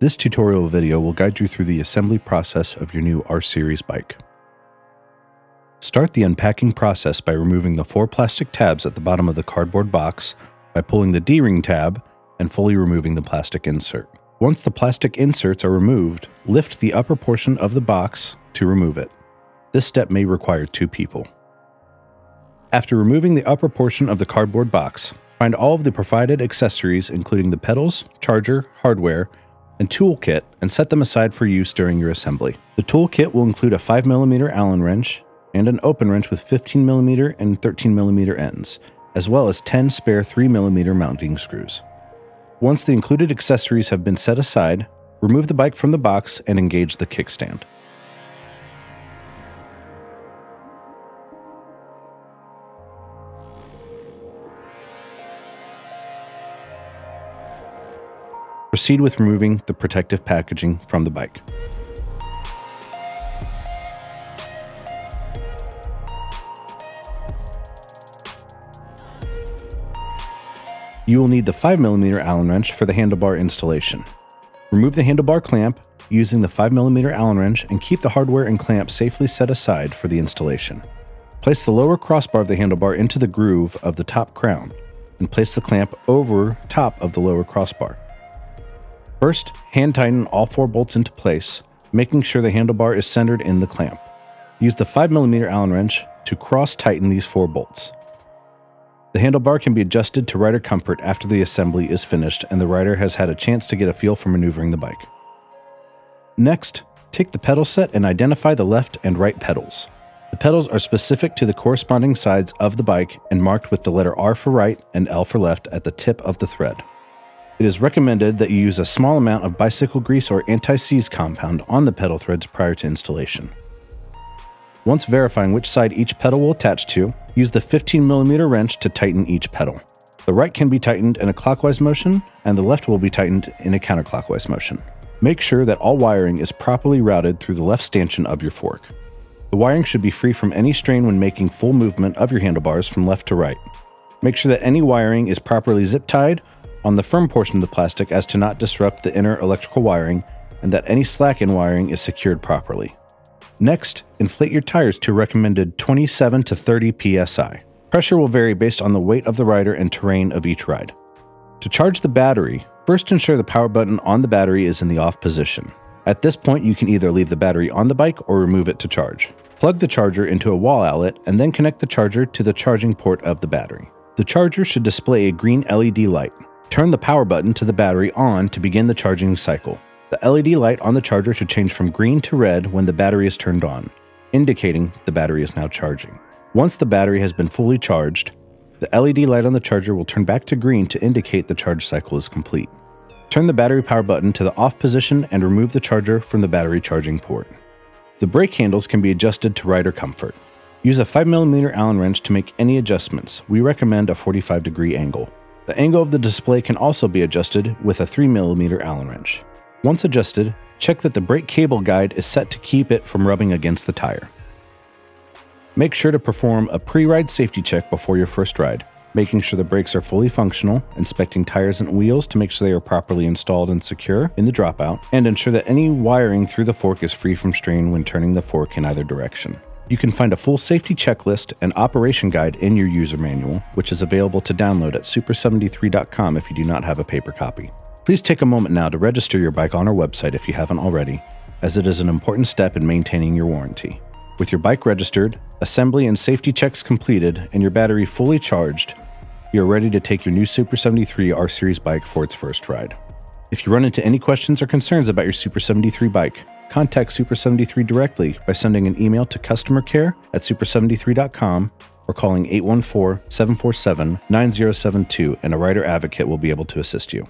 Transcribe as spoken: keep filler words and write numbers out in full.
This tutorial video will guide you through the assembly process of your new R-Series bike. Start the unpacking process by removing the four plastic tabs at the bottom of the cardboard box by pulling the D-ring tab and fully removing the plastic insert. Once the plastic inserts are removed, lift the upper portion of the box to remove it. This step may require two people. After removing the upper portion of the cardboard box, find all of the provided accessories including the pedals, charger, hardware, and toolkit and set them aside for use during your assembly. The toolkit will include a five millimeter Allen wrench and an open wrench with fifteen millimeter and thirteen millimeter ends, as well as ten spare three millimeter mounting screws. Once the included accessories have been set aside, remove the bike from the box and engage the kickstand. Proceed with removing the protective packaging from the bike. You will need the five millimeter Allen wrench for the handlebar installation. Remove the handlebar clamp using the five millimeter Allen wrench and keep the hardware and clamp safely set aside for the installation. Place the lower crossbar of the handlebar into the groove of the top crown and place the clamp over top of the lower crossbar. First, hand tighten all four bolts into place, making sure the handlebar is centered in the clamp. Use the five millimeter Allen wrench to cross-tighten these four bolts. The handlebar can be adjusted to rider comfort after the assembly is finished and the rider has had a chance to get a feel for maneuvering the bike. Next, take the pedal set and identify the left and right pedals. The pedals are specific to the corresponding sides of the bike and marked with the letter R for right and L for left at the tip of the thread. It is recommended that you use a small amount of bicycle grease or anti-seize compound on the pedal threads prior to installation. Once verifying which side each pedal will attach to, use the fifteen millimeter wrench to tighten each pedal. The right can be tightened in a clockwise motion, and the left will be tightened in a counterclockwise motion. Make sure that all wiring is properly routed through the left stanchion of your fork. The wiring should be free from any strain when making full movement of your handlebars from left to right. Make sure that any wiring is properly zip-tied on the firm portion of the plastic as to not disrupt the inner electrical wiring and that any slack in wiring is secured properly. Next, inflate your tires to recommended twenty-seven to thirty P S I. Pressure will vary based on the weight of the rider and terrain of each ride. To charge the battery, first ensure the power button on the battery is in the off position. At this point, you can either leave the battery on the bike or remove it to charge. Plug the charger into a wall outlet and then connect the charger to the charging port of the battery. The charger should display a green L E D light. Turn the power button to the battery on to begin the charging cycle. The L E D light on the charger should change from green to red when the battery is turned on, indicating the battery is now charging. Once the battery has been fully charged, the L E D light on the charger will turn back to green to indicate the charge cycle is complete. Turn the battery power button to the off position and remove the charger from the battery charging port. The brake handles can be adjusted to rider comfort. Use a five millimeter Allen wrench to make any adjustments. We recommend a forty-five degree angle. The angle of the display can also be adjusted with a three millimeter Allen wrench. Once adjusted, check that the brake cable guide is set to keep it from rubbing against the tire. Make sure to perform a pre-ride safety check before your first ride, making sure the brakes are fully functional, inspecting tires and wheels to make sure they are properly installed and secure in the dropout, and ensure that any wiring through the fork is free from strain when turning the fork in either direction. You can find a full safety checklist and operation guide in your user manual, which is available to download at super seventy-three dot com if you do not have a paper copy. Please take a moment now to register your bike on our website if you haven't already, as it is an important step in maintaining your warranty. With your bike registered, assembly and safety checks completed, and your battery fully charged, you're ready to take your new Super seventy-three R-Series bike for its first ride. If you run into any questions or concerns about your Super seventy-three bike, contact Super seventy-three directly by sending an email to customer care at super seventy-three dot com or calling eight one four, seven four seven, nine zero seven two and a rider advocate will be able to assist you.